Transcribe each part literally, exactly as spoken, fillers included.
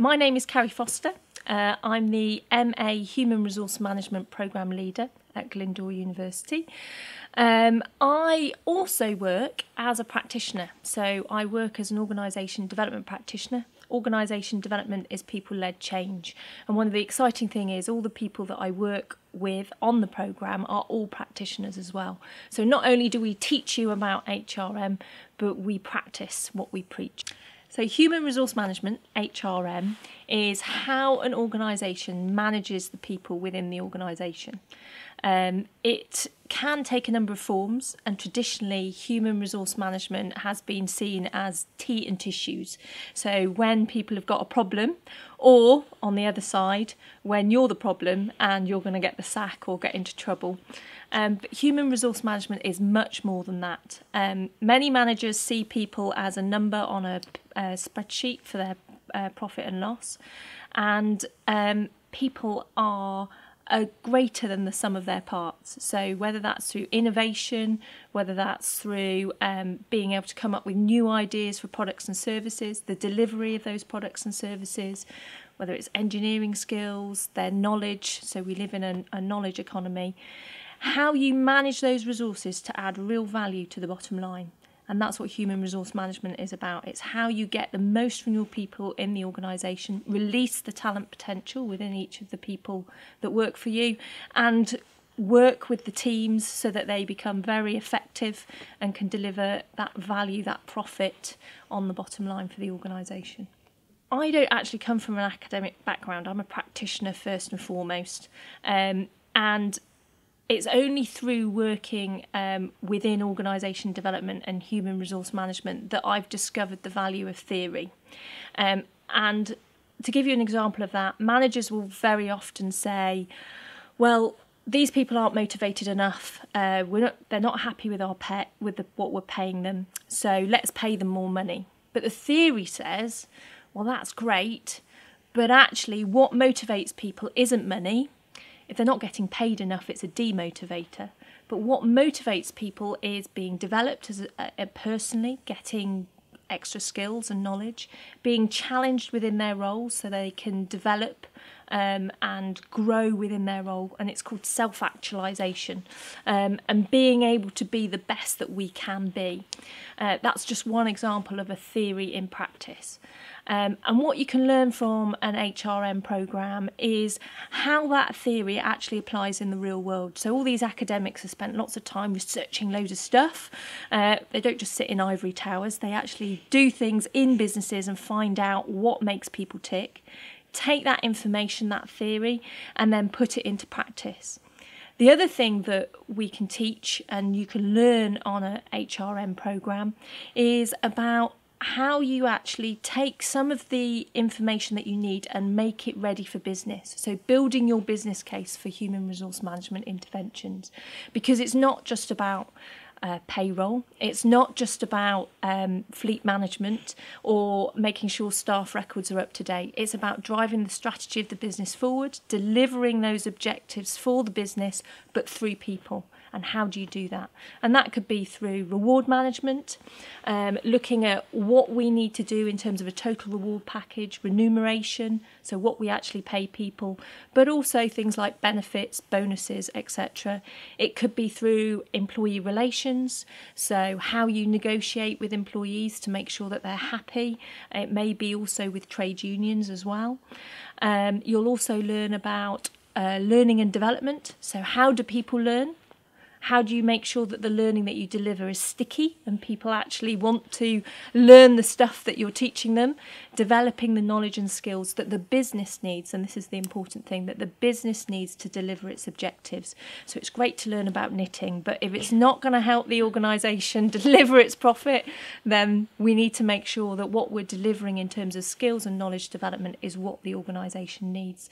My name is Carrie Foster. Uh, I'm the M A Human Resource Management Programme Leader at Glyndwr University. Um, I also work as a practitioner, so I work as an organisation development practitioner. Organisation development is people-led change, and one of the exciting things is all the people that I work with on the programme are all practitioners as well. So not only do we teach you about H R M, but we practice what we preach. So human resource management, H R M, is how an organisation manages the people within the organisation. Um, it can take a number of forms, and traditionally human resource management has been seen as tea and tissues. So when people have got a problem, or on the other side, when you're the problem and you're going to get the sack or get into trouble. Um, but human resource management is much more than that. Um, many managers see people as a number on a, a spreadsheet for their uh, profit and loss, and um, people are are greater than the sum of their parts. So whether that's through innovation, whether that's through um, being able to come up with new ideas for products and services, the delivery of those products and services, whether it's engineering skills, their knowledge, so we live in a, a knowledge economy, how you manage those resources to add real value to the bottom line. And that's what human resource management is about. It's how you get the most from your people in the organisation, release the talent potential within each of the people that work for you, and work with the teams so that they become very effective and can deliver that value, that profit on the bottom line for the organisation. I don't actually come from an academic background. I'm a practitioner first and foremost. Um, and It's only through working um, within organisation development and human resource management that I've discovered the value of theory. Um, and to give you an example of that, managers will very often say, well, these people aren't motivated enough, uh, we're not, they're not happy with, our pay, with the, what we're paying them, so let's pay them more money. But the theory says, well, that's great, but actually what motivates people isn't money. If they're not getting paid enough, it's a demotivator. But what motivates people is being developed as a, a personally, getting extra skills and knowledge, being challenged within their role so they can develop um, and grow within their role. And it's called self-actualisation, um, and being able to be the best that we can be. Uh, that's just one example of a theory in practice. Um, and what you can learn from an H R M programme is how that theory actually applies in the real world. So all these academics have spent lots of time researching loads of stuff. Uh, they don't just sit in ivory towers. They actually do things in businesses and find out what makes people tick. Take that information, that theory, and then put it into practice. The other thing that we can teach and you can learn on an H R M programme is about how you actually take some of the information that you need and make it ready for business. So building your business case for human resource management interventions, because it's not just about uh, payroll, it's not just about um, fleet management or making sure staff records are up to date. It's about driving the strategy of the business forward, delivering those objectives for the business, but through people. And how do you do that? And that could be through reward management, um, looking at what we need to do in terms of a total reward package, remuneration, so what we actually pay people, but also things like benefits, bonuses, et cetera. It could be through employee relations, so how you negotiate with employees to make sure that they're happy. It may be also with trade unions as well. Um, you'll also learn about uh, learning and development, so how do people learn? How do you make sure that the learning that you deliver is sticky and people actually want to learn the stuff that you're teaching them? Developing the knowledge and skills that the business needs, and this is the important thing, that the business needs to deliver its objectives. So it's great to learn about knitting, but if it's not going to help the organisation deliver its profit, then we need to make sure that what we're delivering in terms of skills and knowledge development is what the organisation needs.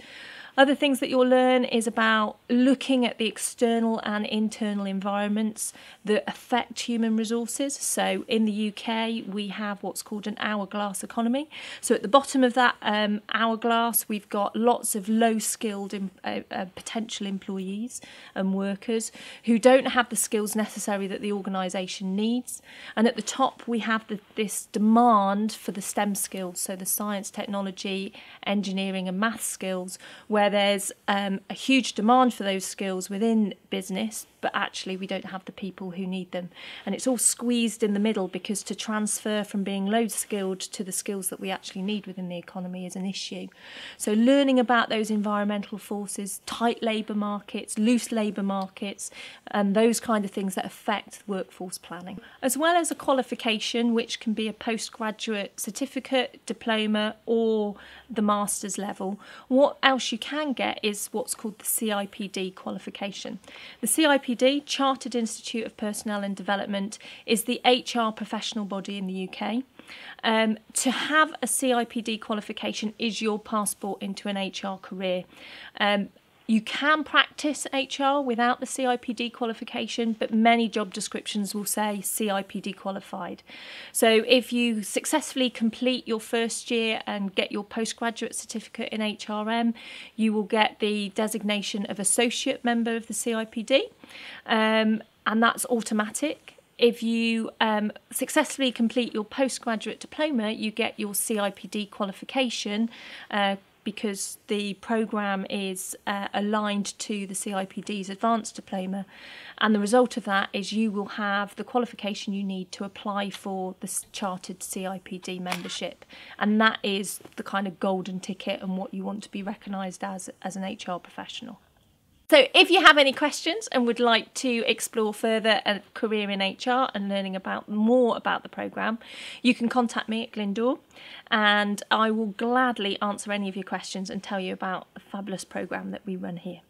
Other things that you'll learn is about looking at the external and internal external environments that affect human resources. So in the U K, we have what's called an hourglass economy. So at the bottom of that um, hourglass, we've got lots of low-skilled em uh, uh, potential employees and workers who don't have the skills necessary that the organisation needs. And at the top, we have the, this demand for the STEM skills, so the science, technology, engineering and math skills, where there's um, a huge demand for those skills within business, but actually we don't have the people who need them. And it's all squeezed in the middle, because to transfer from being low-skilled to the skills that we actually need within the economy is an issue. So learning about those environmental forces, tight labour markets, loose labour markets, and those kind of things that affect workforce planning. As well as a qualification, which can be a postgraduate certificate, diploma, or the master's level, what else you can get is what's called the C I P D qualification. The C I P D, Chartered Institute of Personnel and Development, is the H R professional body in the U K. Um, to have a C I P D qualification is your passport into an H R career. Um, You can practice H R without the C I P D qualification, but many job descriptions will say C I P D qualified. So if you successfully complete your first year and get your postgraduate certificate in H R M, you will get the designation of associate member of the C I P D, um, and that's automatic. If you um, successfully complete your postgraduate diploma, you get your C I P D qualification, uh, because the programme is uh, aligned to the C I P D's advanced diploma. And the result of that is you will have the qualification you need to apply for the Chartered C I P D membership. And that is the kind of golden ticket and what you want to be recognised as, as an H R professional. So if you have any questions and would like to explore further a career in H R and learning about more about the programme, you can contact me at Glyndwr, and I will gladly answer any of your questions and tell you about the fabulous programme that we run here.